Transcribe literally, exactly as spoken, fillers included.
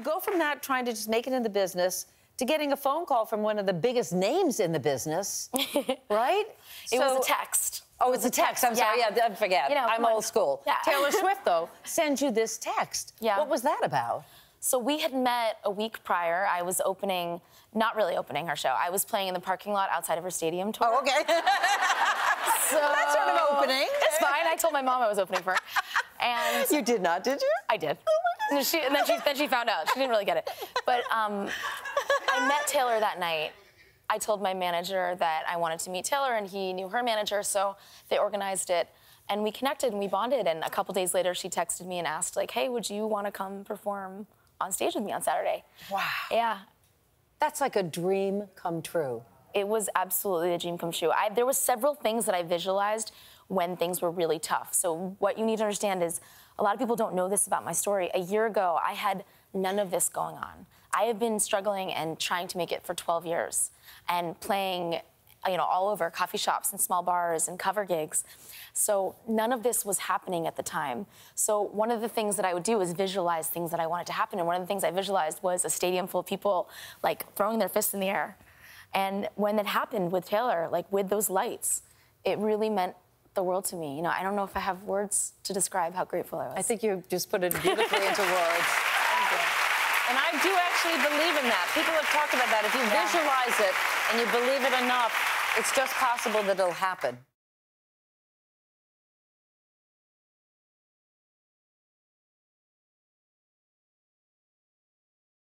you go from that, trying to just make it in the business, to getting a phone call from one of the biggest names in the business, right? It so, was a text. Oh, it's a text. I'm yeah. sorry. Yeah, I forget. You know, I'm old school. Yeah. Taylor Swift, though, sends you this text. Yeah. What was that about? So we had met a week prior. I was opening, not really opening her show. I was playing in the parking lot outside of her stadium tour. Oh, okay. So well, that's sort of opening. It's fine. I told my mom I was opening for her. And you did not, did you? I did. Oh my God. She, and then she, then she found out. She didn't really get it. But um, I met Taylor that night. I told my manager that I wanted to meet Taylor, and he knew her manager, so they organized it. And we connected, and we bonded. And a couple days later, she texted me and asked, like, hey, would you want to come perform on stage with me on Saturday? Wow. Yeah. That's like a dream come true. It was absolutely a dream come true. I, there was several things that I visualized when things were really tough. So what you need to understand is a lot of people don't know this about my story. A year ago, I had none of this going on. I have been struggling and trying to make it for twelve years and playing, you know, all over coffee shops and small bars and cover gigs. So none of this was happening at the time. So one of the things that I would do was visualize things that I wanted to happen. And one of the things I visualized was a stadium full of people like throwing their fists in the air. And when that happened with Taylor, like with those lights, it really meant the world to me. You know, I don't know if I have words to describe how grateful I was. I think you just put it beautifully into words. Thank you. And I do actually believe in that. People have talked about that. If you yeah. visualize it and you believe it enough, it's just possible that it'll happen.